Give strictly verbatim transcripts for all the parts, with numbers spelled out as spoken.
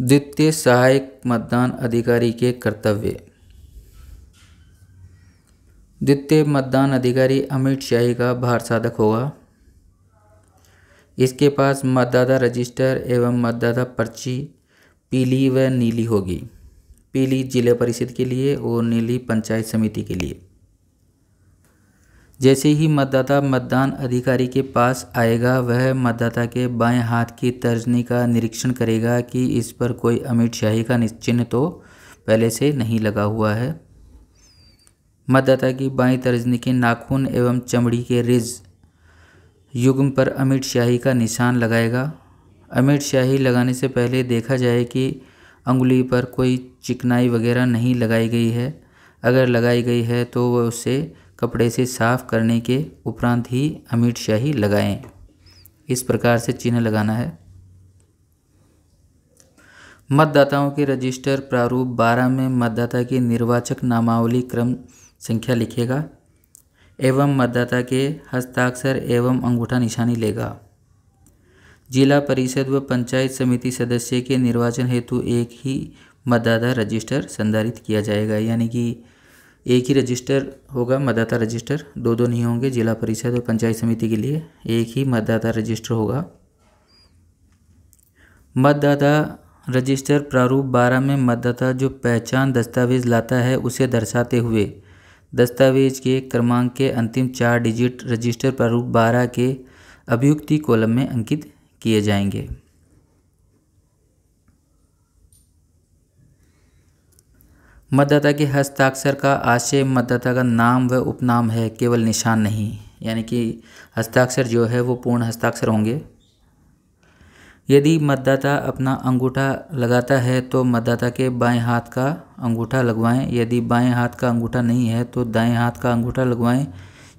द्वितीय सहायक मतदान अधिकारी के कर्तव्य। द्वितीय मतदान अधिकारी अमिट शाही का भार साधक होगा। इसके पास मतदाता रजिस्टर एवं मतदाता पर्ची पीली व नीली होगी। पीली जिला परिषद के लिए और नीली पंचायत समिति के लिए। जैसे ही मतदाता मतदान अधिकारी के पास आएगा वह मतदाता के बाएं हाथ की तर्जनी का निरीक्षण करेगा कि इस पर कोई अमिट शाही का चिन्ह तो पहले से नहीं लगा हुआ है। मतदाता की बाएं तर्जनी के नाखून एवं चमड़ी के रिज युग्म पर अमिट शाही का निशान लगाएगा। अमिट शाही लगाने से पहले देखा जाए कि अंगुली पर कोई चिकनाई वगैरह नहीं लगाई गई है। अगर लगाई गई है तो वह उसे कपड़े से साफ करने के उपरांत ही अमिट शाही लगाएं। इस प्रकार से चिन्ह लगाना है। मतदाताओं के रजिस्टर प्रारूप बारह में मतदाता की निर्वाचक नामावली क्रम संख्या लिखेगा एवं मतदाता के हस्ताक्षर एवं अंगूठा निशानी लेगा। जिला परिषद व पंचायत समिति सदस्य के निर्वाचन हेतु एक ही मतदाता रजिस्टर संधारित किया जाएगा, यानी कि एक ही रजिस्टर होगा मतदाता रजिस्टर, दो दो नहीं होंगे। जिला परिषद और पंचायत समिति के लिए एक ही मतदाता रजिस्टर होगा। मतदाता रजिस्टर प्रारूप बारह में मतदाता जो पहचान दस्तावेज लाता है उसे दर्शाते हुए दस्तावेज के क्रमांक के अंतिम चार डिजिट रजिस्टर प्रारूप बारह के अभियुक्ति कॉलम में अंकित किए जाएंगे। मतदाता के हस्ताक्षर का आशय मतदाता का नाम व उपनाम है, केवल निशान नहीं, यानी कि हस्ताक्षर जो है वो पूर्ण हस्ताक्षर होंगे। यदि मतदाता अपना अंगूठा लगाता है तो मतदाता के बाएं हाथ का अंगूठा लगवाएं। यदि बाएं हाथ का अंगूठा नहीं है तो दाएं हाथ का अंगूठा लगवाएं।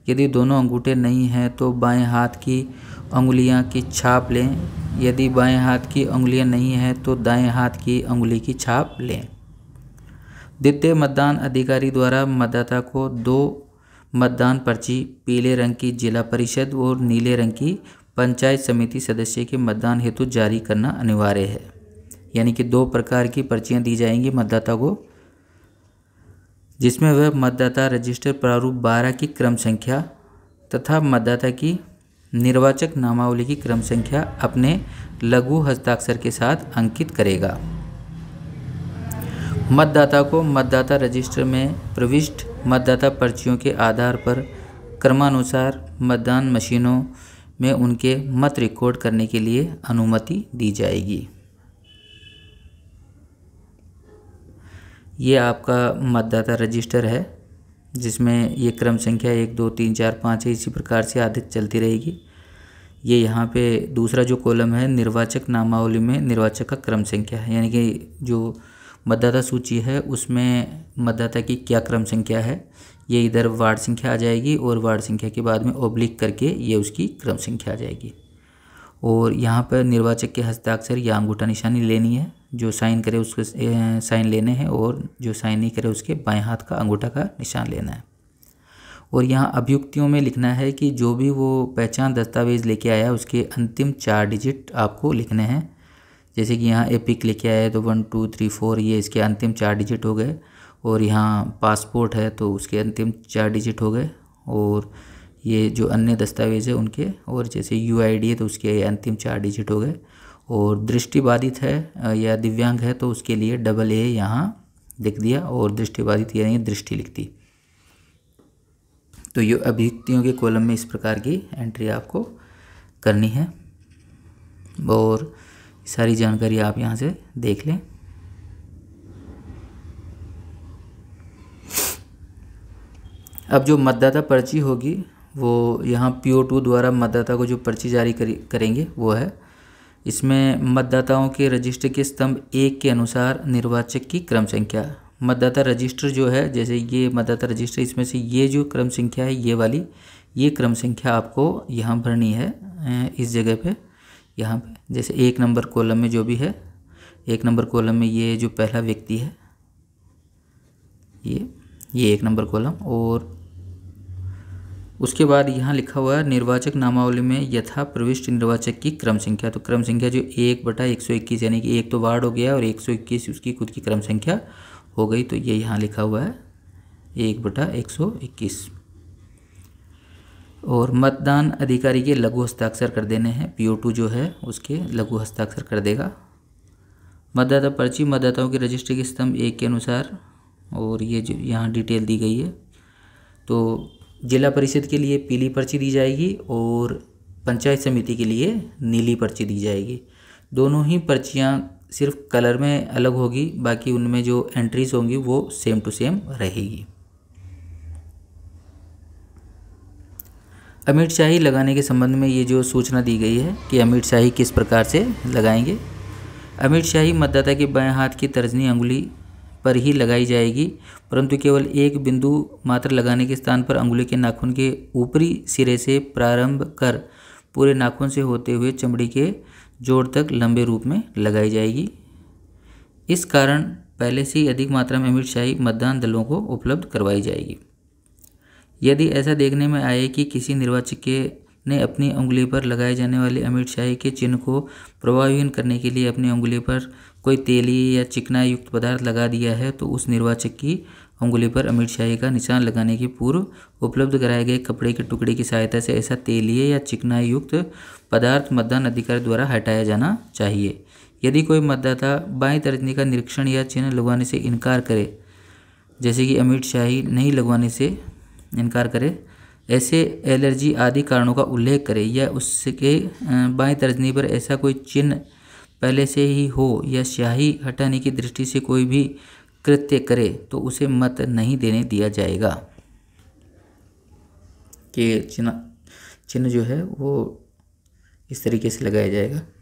यदि दोनों अंगूठे नहीं हैं तो बाएं हाथ की अंगुलियां की छाप लें। यदि बाएं हाथ की अंगुलियां नहीं हैं तो दाएं हाथ की अंगुली की छाप लें। द्वितीय मतदान अधिकारी द्वारा मतदाता को दो मतदान पर्ची पीले रंग की जिला परिषद और नीले रंग की पंचायत समिति सदस्य के मतदान हेतु जारी करना अनिवार्य है, यानी कि दो प्रकार की पर्चियां दी जाएंगी मतदाता को, जिसमें वह मतदाता रजिस्टर प्रारूप बारह की क्रम संख्या तथा मतदाता की निर्वाचक नामावली की क्रम संख्या अपने लघु हस्ताक्षर के साथ अंकित करेगा। मतदाता को मतदाता रजिस्टर में प्रविष्ट मतदाता पर्चियों के आधार पर क्रमानुसार मतदान मशीनों में उनके मत रिकॉर्ड करने के लिए अनुमति दी जाएगी। ये आपका मतदाता रजिस्टर है, जिसमें ये क्रम संख्या एक दो तीन चार पाँच है, इसी प्रकार से आदत चलती रहेगी। ये यहाँ पे दूसरा जो कॉलम है निर्वाचक नामावली में निर्वाचक का क्रम संख्या है, यानी कि जो मतदाता सूची है उसमें मतदाता की क्या क्रम संख्या है, ये इधर वार्ड संख्या आ जाएगी और वार्ड संख्या के बाद में ओब्लिक करके ये उसकी क्रम संख्या आ जाएगी। और यहाँ पर निर्वाचक के हस्ताक्षर या अंगूठा निशानी लेनी है। जो साइन करे उसके साइन लेने हैं और जो साइन नहीं करे उसके बाएं हाथ का अंगूठा का निशान लेना है। और यहाँ अभियुक्तियों में लिखना है कि जो भी वो पहचान दस्तावेज लेके आया उसके अंतिम चार डिजिट आपको लिखने हैं। जैसे कि यहाँ एपिक लेके आया है तो वन टू थ्री फोर ये इसके अंतिम चार डिजिट हो गए। और यहाँ पासपोर्ट है तो उसके अंतिम चार डिजिट हो गए। और ये जो अन्य दस्तावेज है उनके, और जैसे यू आई डी है तो उसके अंतिम चार डिजिट हो गए। और दृष्टिबाधित है या दिव्यांग है तो उसके लिए डबल ए यहाँ लिख दिया और दृष्टिबाधित यानी दृष्टि लिख दी। तो ये अभियुक्तियों के कॉलम में इस प्रकार की एंट्री आपको करनी है और सारी जानकारी आप यहाँ से देख लें। अब जो मतदाता पर्ची होगी वो यहाँ पी ओ टू द्वारा मतदाता को जो पर्ची जारी करेंगे वो है, इसमें मतदाताओं के रजिस्टर के स्तंभ एक के अनुसार निर्वाचक की क्रम संख्या। मतदाता रजिस्टर जो है, जैसे ये मतदाता रजिस्टर, इसमें से ये जो क्रम संख्या है ये वाली, ये क्रम संख्या आपको यहाँ भरनी है। इस जगह पे यहाँ पे जैसे एक नंबर कॉलम में जो भी है, एक नंबर कॉलम में ये जो पहला व्यक्ति है ये ये एक नंबर कॉलम, और उसके बाद यहाँ लिखा हुआ है निर्वाचक नामावली में यथा प्रविष्ट निर्वाचक की क्रम संख्या। तो क्रम संख्या जो एक बटा एक सौ इक्कीस यानी कि एक तो वार्ड हो गया और एक सौ इक्कीस उसकी खुद की क्रम संख्या हो गई। तो ये यहाँ लिखा हुआ है एक बटा एक सौ इक्कीस। और मतदान अधिकारी के लघु हस्ताक्षर कर देने हैं, पी ओ टू जो है उसके लघु हस्ताक्षर कर देगा। मतदाता पर्ची मतदाताओं की रजिस्ट्री के स्तंभ एक के अनुसार, और ये जो यहाँ डिटेल दी गई है। तो जिला परिषद के लिए पीली पर्ची दी जाएगी और पंचायत समिति के लिए नीली पर्ची दी जाएगी। दोनों ही पर्चियाँ सिर्फ कलर में अलग होगी, बाकी उनमें जो एंट्रीज होंगी वो सेम टू सेम रहेगी। अमिट शाही लगाने के संबंध में ये जो सूचना दी गई है कि अमिट शाही किस प्रकार से लगाएंगे। अमिट शाही मतदाता के बाएं हाथ की तर्जनी अंगुली पर ही लगाई जाएगी, परंतु केवल एक बिंदु मात्र लगाने के स्थान पर अंगुली के नाखून के ऊपरी सिरे से प्रारंभ कर पूरे नाखून से होते हुए चमड़ी के जोड़ तक लंबे रूप में लगाई जाएगी। इस कारण पहले से ही अधिक मात्रा में अमिट शाही मतदान दलों को उपलब्ध करवाई जाएगी। यदि ऐसा देखने में आए कि किसी निर्वाचक के ने अपनी उंगली पर लगाए जाने वाले अमिट शाही के चिन्ह को प्रभावहीन करने के लिए अपनी उंगली पर कोई तेली या चिकना युक्त पदार्थ लगा दिया है, तो उस निर्वाचक की उंगली पर अमिट शाही का निशान लगाने के पूर्व उपलब्ध कराए गए कपड़े के टुकड़े की सहायता से ऐसा तेलिए या चिकना युक्त पदार्थ मतदान अधिकारी द्वारा हटाया जाना चाहिए। यदि कोई मतदाता बाएं तर्जनी का निरीक्षण या चिन्ह लगवाने से इनकार करे, जैसे कि अमिट शाही नहीं लगवाने से इनकार करे, ऐसे एलर्जी आदि कारणों का उल्लेख करे, या उसके बाएं तर्जनी पर ऐसा कोई चिन्ह पहले से ही हो या स्याही हटाने की दृष्टि से कोई भी कृत्य करे, तो उसे मत नहीं देने दिया जाएगा। कि चिन्ह चिन्ह जो है वो इस तरीके से लगाया जाएगा।